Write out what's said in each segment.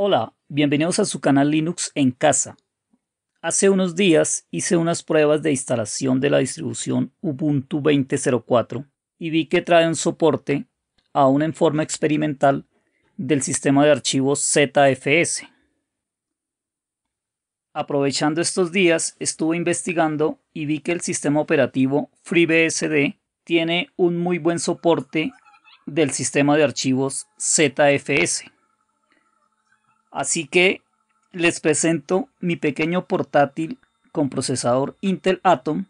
Hola, bienvenidos a su canal Linux en casa. Hace unos días hice unas pruebas de instalación de la distribución Ubuntu 20.04 y vi que trae un soporte, aún en forma experimental, del sistema de archivos ZFS. Aprovechando estos días, estuve investigando y vi que el sistema operativo FreeBSD tiene un muy buen soporte del sistema de archivos ZFS. Así que les presento mi pequeño portátil con procesador Intel Atom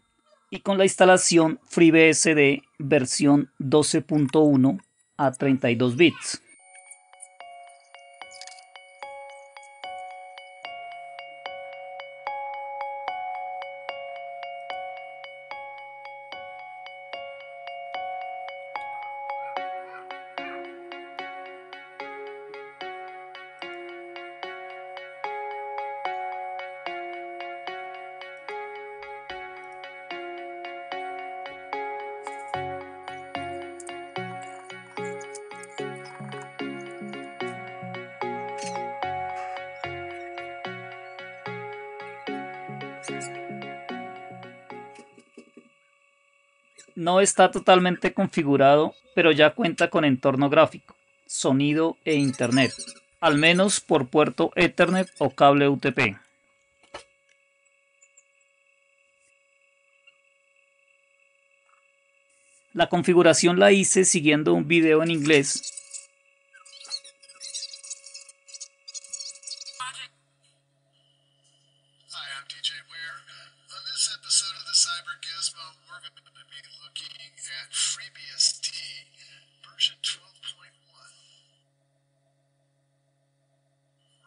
y con la instalación FreeBSD versión 12.1 a 32 bits. No está totalmente configurado, pero ya cuenta con entorno gráfico, sonido e internet, al menos por puerto Ethernet o cable UTP. La configuración la hice siguiendo un video en inglés at FreeBSD version 12.1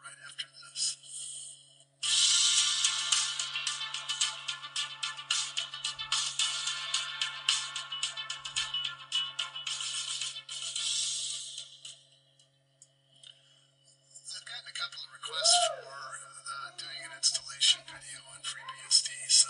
right after this. I've gotten a couple of requests for doing an installation video on FreeBSD, so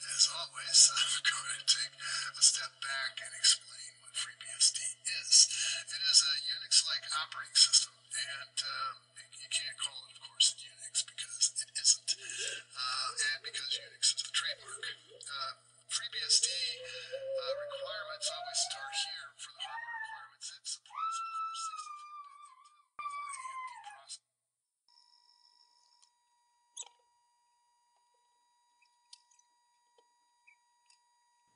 as always I'm going to take a step back and explain what FreeBSD is. It is a Unix-like operating system, and you can't call it, of course, Unix because it isn't, and because Unix is the trademark. FreeBSD requirements always start here for the hardware requirements. It supports, of course, 64-bit AMD processors.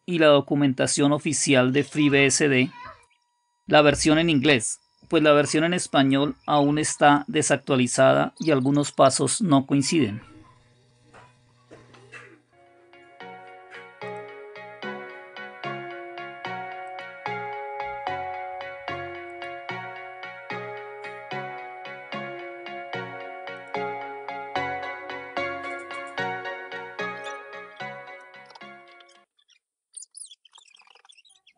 Y la documentación oficial de FreeBSD, la versión en inglés, pues la versión en español aún está desactualizada y algunos pasos no coinciden.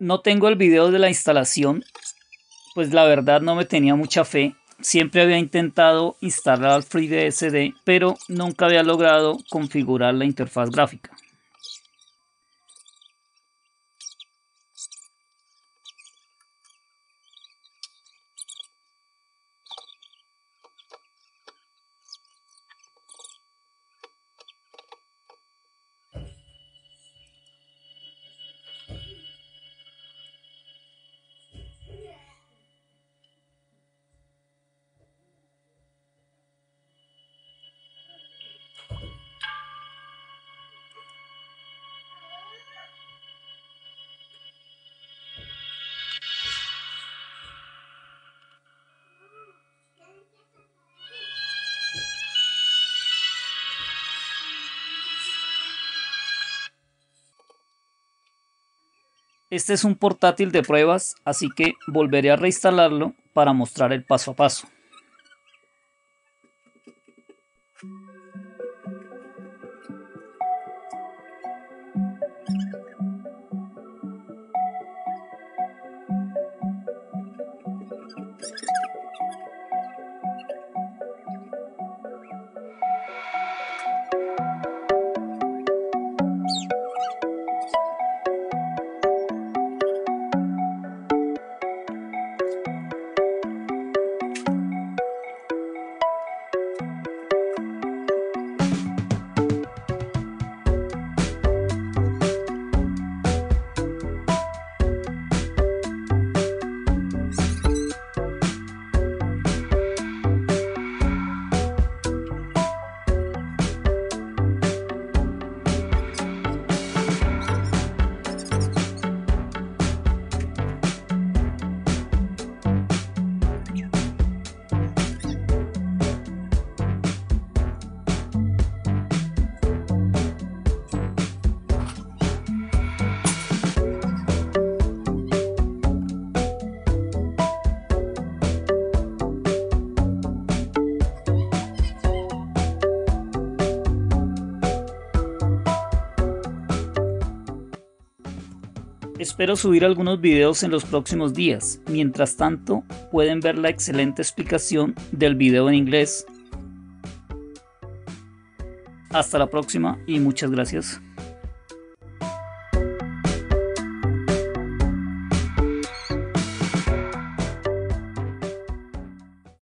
No tengo el video de la instalación, pues la verdad no me tenía mucha fe. Siempre había intentado instalar FreeBSD, pero nunca había logrado configurar la interfaz gráfica. Este es un portátil de pruebas, así que volveré a reinstalarlo para mostrar el paso a paso. Espero subir algunos videos en los próximos días. Mientras tanto, pueden ver la excelente explicación del video en inglés. Hasta la próxima y muchas gracias.